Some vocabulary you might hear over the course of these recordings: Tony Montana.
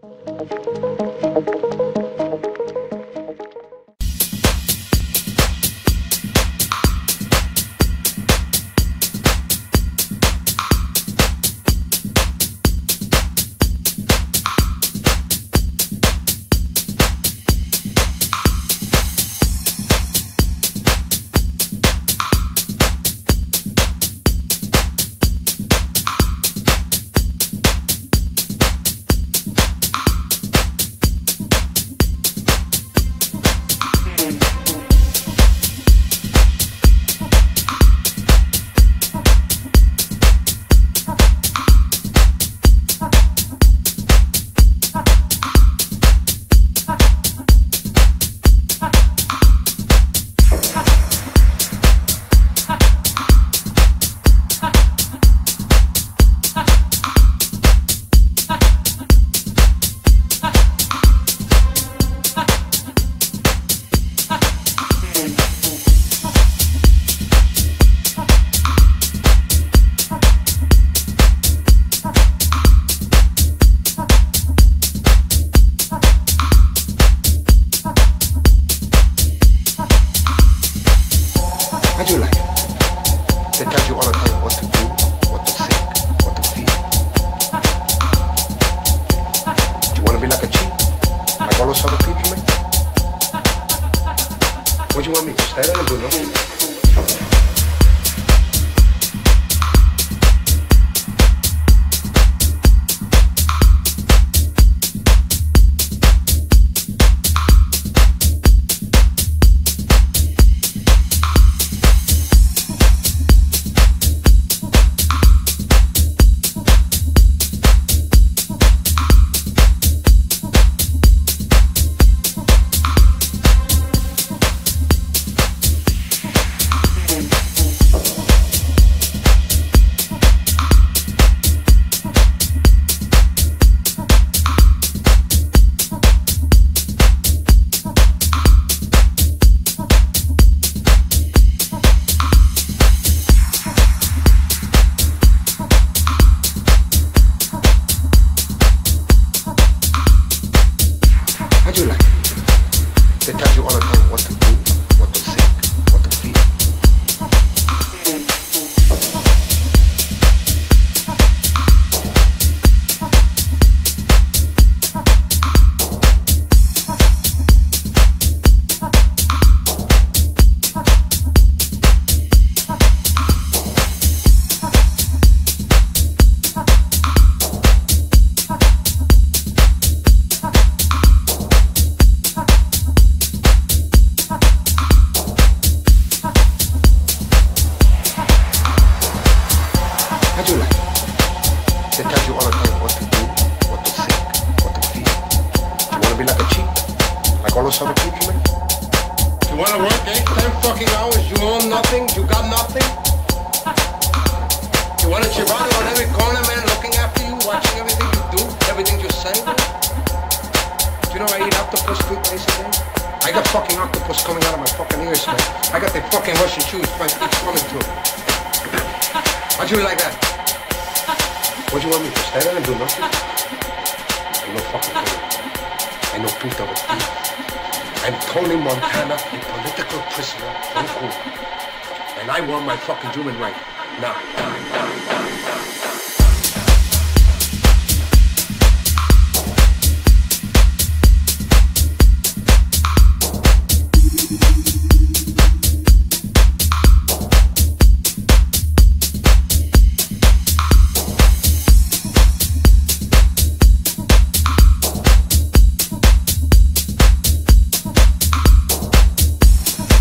How do you like it? They tell you all the time what to do, what to think, what to feel. Do you want to be like a cheat? Like all those other people, man? What do you want me to stay there and do nothing? How do you like it? They tell you all the time what to do, what to think, what to feel. How do you like it? They tell you all the time what to do, what to think, what to feel. Do you want to be like a cheat? Like all those other people, man? You want to work 8, 10 fucking hours? You own nothing? You got nothing? You want a Chibano on every corner, man, looking after you, watching everything you do, everything you say? Do you know I eat octopus 2 days a day? I got fucking octopus coming out of my fucking ears, man. I got the fucking Russian shoes, man, keeps coming through. How'd you like that? What do you want me to stand there and do nothing? I'm no fucking thing. I'm no Peter with you. I'm Tony Montana, a political prisoner from Cuba. And I want my fucking human right now.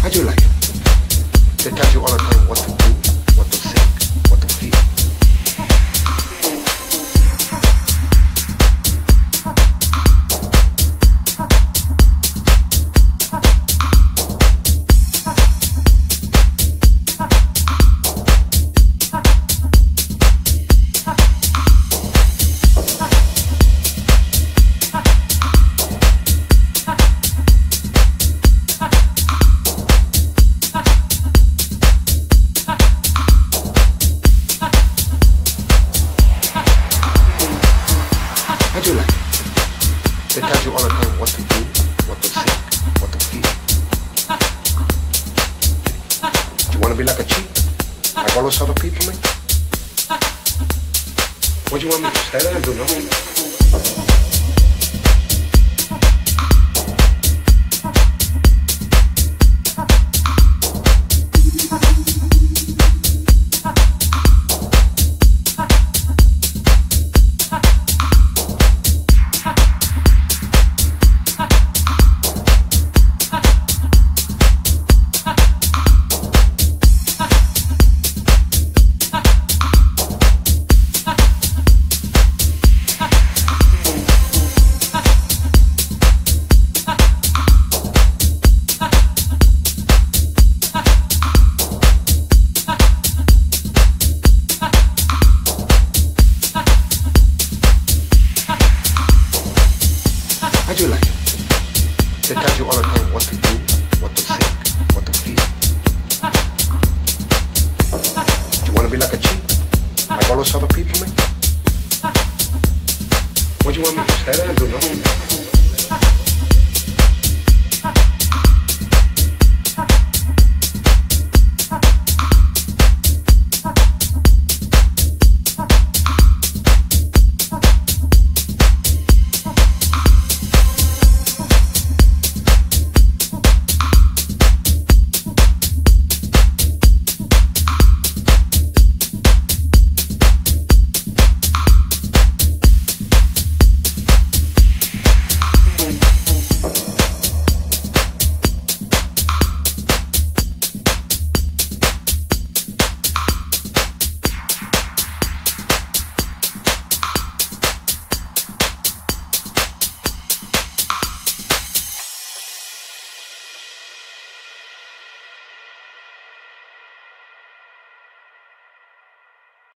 How do you like it? They tell you all the time what to do, what to think, what to feel. They tell you all the time what to do, what to think, what to feel. Do you want to be like a cheat? Like all those other people, man? What do you want me to say that and do nothing? What do you want me to say? I don't know.